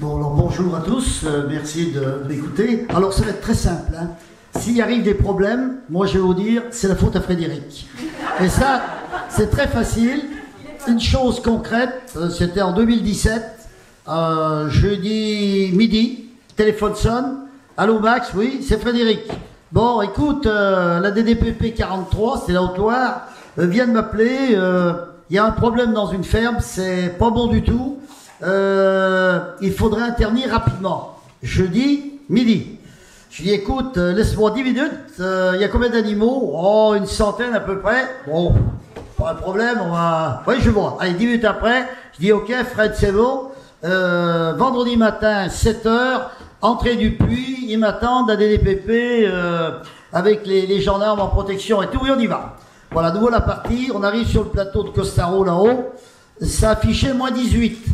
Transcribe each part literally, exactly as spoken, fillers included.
Bon, alors bonjour à tous, euh, merci de m'écouter. Alors ça va être très simple, hein. S'il arrive des problèmes, moi je vais vous dire, c'est la faute à Frédéric. Et ça, c'est très facile. Une chose concrète, euh, c'était en deux mille dix-sept, euh, jeudi midi, téléphone sonne. Allô Max, oui, c'est Frédéric. Bon, écoute, euh, la D D P P quarante-trois, c'est la Haute-Loire, euh, vient de m'appeler. Euh, Il y a un problème dans une ferme, c'est pas bon du tout. Euh, il faudrait intervenir rapidement. Jeudi midi. Je dis, écoute, euh, laisse-moi dix minutes. Euh, il y a combien d'animaux? Oh, une centaine à peu près. Bon, pas de problème, on va... Oui, je vois. Allez, dix minutes après, je dis, ok, Fred, c'est bon. Euh, vendredi matin, sept heures, entrée du puits, ils m'attendent à D D P P euh, avec les, les gendarmes en protection et tout, et on y va. Voilà, nous voilà partis, on arrive sur le plateau de Costaro là-haut, ça affichait moins dix-huit.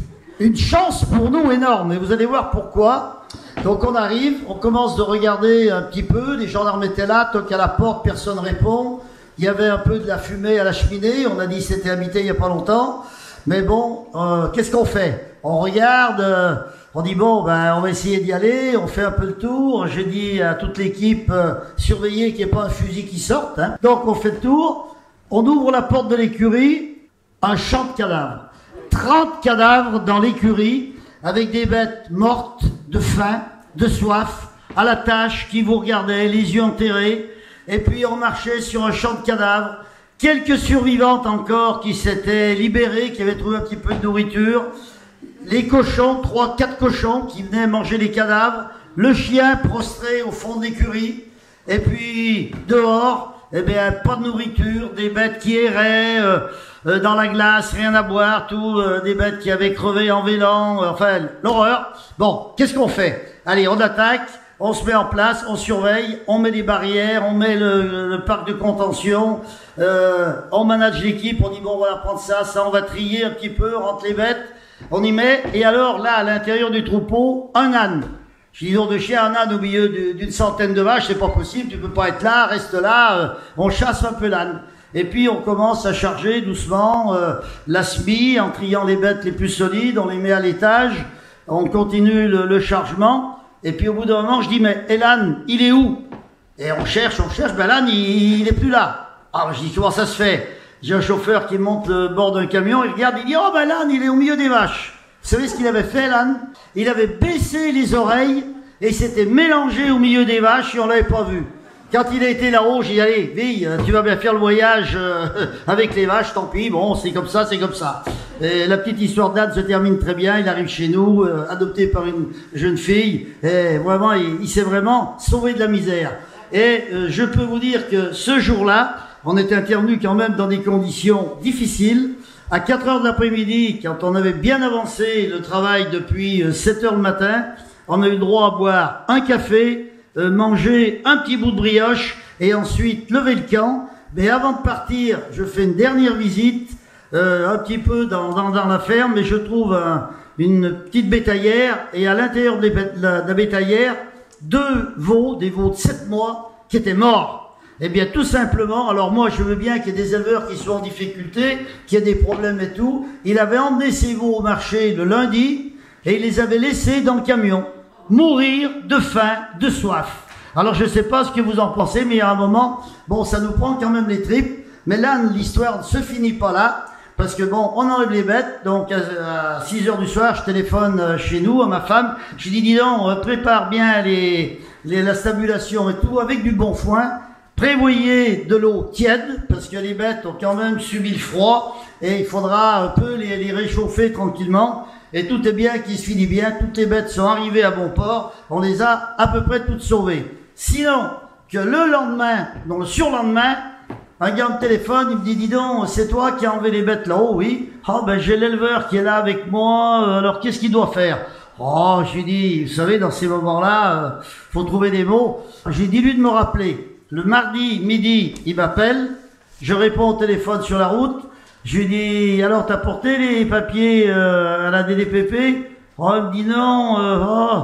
Une chance pour nous énorme, et vous allez voir pourquoi. Donc on arrive, on commence de regarder un petit peu, les gendarmes étaient là, toc à la porte, personne répond. Il y avait un peu de la fumée à la cheminée, on a dit c'était habité il n'y a pas longtemps. Mais bon, euh, qu'est-ce qu'on fait? On regarde, euh, on dit bon, ben on va essayer d'y aller, on fait un peu le tour. J'ai dit à toute l'équipe, euh, surveillez qu'il n'y ait pas un fusil qui sorte. Hein. Donc on fait le tour, on ouvre la porte de l'écurie, un champ de cadavres. trente cadavres dans l'écurie, avec des bêtes mortes, de faim, de soif, à la tâche, qui vous regardaient, les yeux enterrés. Et puis on marchait sur un champ de cadavres. Quelques survivantes encore qui s'étaient libérées, qui avaient trouvé un petit peu de nourriture. Les cochons, trois, quatre cochons qui venaient manger les cadavres. Le chien prostré au fond de l'écurie. Et puis, dehors, eh bien, pas de nourriture, des bêtes qui erraient euh, euh, dans la glace, rien à boire, tout, euh, des bêtes qui avaient crevé en vélant, euh, enfin, l'horreur. Bon, qu'est-ce qu'on fait? Allez, on attaque. On se met en place, on surveille, on met des barrières, on met le, le, le parc de contention, euh, on manage l'équipe, on dit bon, on va prendre ça, ça, on va trier un petit peu, on rentre les bêtes, on y met, et alors là, à l'intérieur du troupeau, un âne. Je dis donc de chien, un âne au milieu d'une centaine de vaches, c'est pas possible, tu peux pas être là, reste là, euh, on chasse un peu l'âne. Et puis on commence à charger doucement euh, la S M I, en triant les bêtes les plus solides, on les met à l'étage, on continue le, le chargement. Et puis au bout d'un moment, je dis, mais l'âne, il est où? Et on cherche, on cherche, ben l'âne, il, il est plus là. Alors je dis, comment ça se fait? J'ai un chauffeur qui monte le bord d'un camion, il regarde, il dit, oh ben l'âne, il est au milieu des vaches. Vous savez ce qu'il avait fait, l'âne? Il avait baissé les oreilles et il s'était mélangé au milieu des vaches et on l'avait pas vu. Quand il a été là-haut, j'ai dit, allez, Ville, tu vas bien faire le voyage euh, avec les vaches, tant pis, bon, c'est comme ça, c'est comme ça. Et la petite histoire d'âne se termine très bien, il arrive chez nous, euh, adopté par une jeune fille, et vraiment, il, il s'est vraiment sauvé de la misère. Et euh, je peux vous dire que ce jour-là, on était intervenu quand même dans des conditions difficiles. À quatre heures de l'après-midi, quand on avait bien avancé le travail depuis euh, sept heures le matin, on a eu droit à boire un café, euh, manger un petit bout de brioche, et ensuite lever le camp. Mais avant de partir, je fais une dernière visite, Euh, un petit peu dans, dans, dans la ferme, mais je trouve un, une petite bétaillère, et à l'intérieur de la, de la bétaillère, deux veaux, des veaux de sept mois, qui étaient morts. Eh bien, tout simplement, alors moi, je veux bien qu'il y ait des éleveurs qui soient en difficulté, qu'il y ait des problèmes et tout. Il avait emmené ces veaux au marché le lundi, et il les avait laissés dans le camion, mourir de faim, de soif. Alors, je ne sais pas ce que vous en pensez, mais à un moment, bon, ça nous prend quand même les tripes, mais là, l'histoire ne se finit pas là. Parce que bon, on enlève les bêtes, donc à six heures du soir, je téléphone chez nous, à ma femme, je dis, dis donc, prépare bien les, les, la stabulation et tout, avec du bon foin, prévoyez de l'eau tiède, parce que les bêtes ont quand même subi le froid, et il faudra un peu les, les réchauffer tranquillement, et tout est bien qui se finit bien, toutes les bêtes sont arrivées à bon port, on les a à peu près toutes sauvées. Sinon, que le lendemain, dans le surlendemain, un gars me téléphone, il me dit, dis donc, c'est toi qui as enlevé les bêtes là-haut? Oui. Ah, oh, ben j'ai l'éleveur qui est là avec moi, alors qu'est-ce qu'il doit faire? Oh, j'ai dit, vous savez, dans ces moments-là, euh, faut trouver des mots. J'ai dit lui de me rappeler. Le mardi midi, il m'appelle, je réponds au téléphone sur la route, je lui dis, alors t'as porté les papiers euh, à la D D P P? Oh, il me dit non, euh, oh,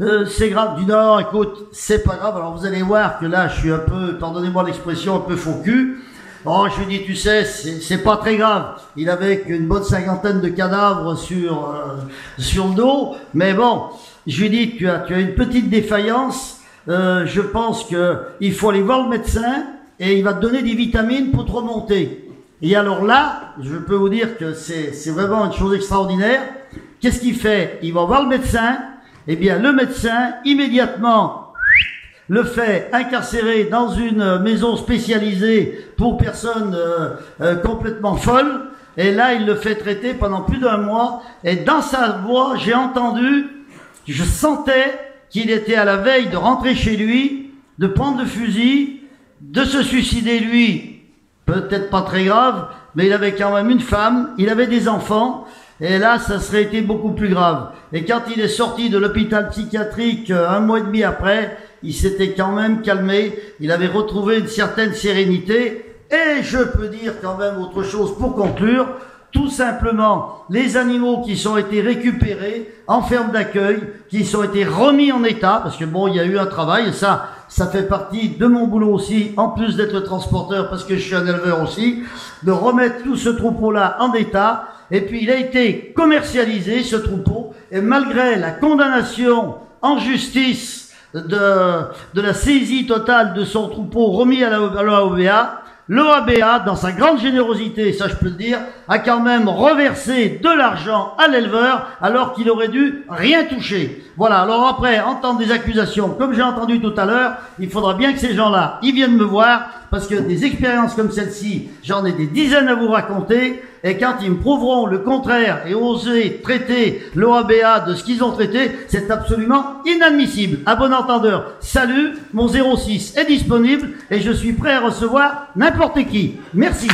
euh, c'est grave. Je dis non, écoute, c'est pas grave. Alors vous allez voir que là, je suis un peu, pardonnez-moi l'expression, un peu faux cul. Bon, je lui dis, tu sais, c'est pas très grave. Il avait une bonne cinquantaine de cadavres sur, euh, sur le dos. Mais bon, je lui dis, tu as, tu as une petite défaillance. Euh, je pense que il faut aller voir le médecin et il va te donner des vitamines pour te remonter. Et alors là, je peux vous dire que c'est vraiment une chose extraordinaire. Qu'est-ce qu'il fait? Il va voir le médecin. Eh bien, le médecin, immédiatement, le fait incarcérer dans une maison spécialisée pour personnes euh, euh, complètement folles. Et là, il le fait traiter pendant plus d'un mois. Et dans sa voix, j'ai entendu, je sentais qu'il était à la veille de rentrer chez lui, de prendre le fusil, de se suicider lui. Peut-être pas très grave, mais il avait quand même une femme, il avait des enfants, et là, ça serait été beaucoup plus grave. Et quand il est sorti de l'hôpital psychiatrique un mois et demi après, il s'était quand même calmé, il avait retrouvé une certaine sérénité, et je peux dire quand même autre chose pour conclure, tout simplement, les animaux qui sont été récupérés en ferme d'accueil, qui sont été remis en état, parce que bon, il y a eu un travail, et ça, ça fait partie de mon boulot aussi, en plus d'être le transporteur, parce que je suis un éleveur aussi, de remettre tout ce troupeau-là en état, et puis il a été commercialisé, ce troupeau, et malgré la condamnation en justice de, de la saisie totale de son troupeau remis à l'O A B A, l'O A B A, dans sa grande générosité, ça je peux le dire, a quand même reversé de l'argent à l'éleveur alors qu'il aurait dû rien toucher. Voilà, alors après, entendre des accusations, comme j'ai entendu tout à l'heure, il faudra bien que ces gens-là, ils viennent me voir, parce que des expériences comme celle-ci, j'en ai des dizaines à vous raconter, et quand ils me prouveront le contraire et oser traiter l'O A B A de ce qu'ils ont traité, c'est absolument inadmissible. À bon entendeur, salut, mon zéro six est disponible et je suis prêt à recevoir n'importe qui. Merci.